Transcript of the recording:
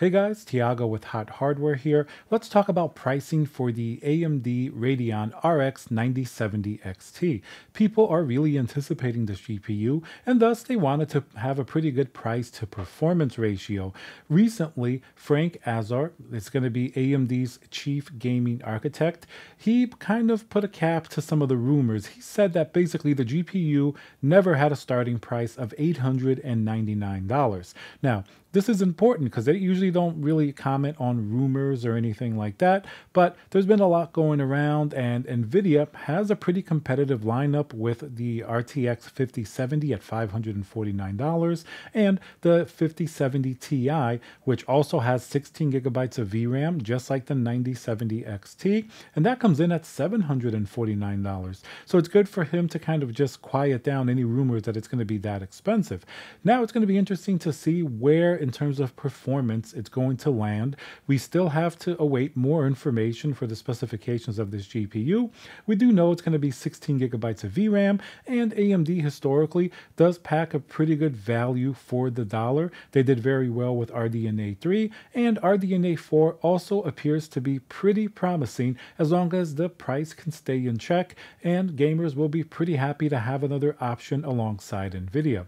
Hey guys, Tiago with Hot Hardware here. Let's talk about pricing for the AMD Radeon RX 9070 XT. People are really anticipating this GPU, and thus they wanted to have a pretty good price to performance ratio. Recently, Frank Azar, it's going to be AMD's chief gaming architect, he kind of put a cap to some of the rumors. He said that basically the GPU never had a starting price of $899. Now, this is important because they usually don't really comment on rumors or anything like that, but there's been a lot going around, and NVIDIA has a pretty competitive lineup with the RTX 5070 at $549 and the 5070 Ti, which also has 16 gigabytes of VRAM, just like the 9070 XT, and that comes in at $749. So it's good for him to kind of just quiet down any rumors that it's going to be that expensive. Now it's going to be interesting to see where in terms of performance it's going to land. We still have to await more information for the specifications of this GPU. We do know it's going to be 16 gigabytes of VRAM, and AMD historically does pack a pretty good value for the dollar. They did very well with RDNA 3, and RDNA 4 also appears to be pretty promising as long as the price can stay in check, and gamers will be pretty happy to have another option alongside NVIDIA.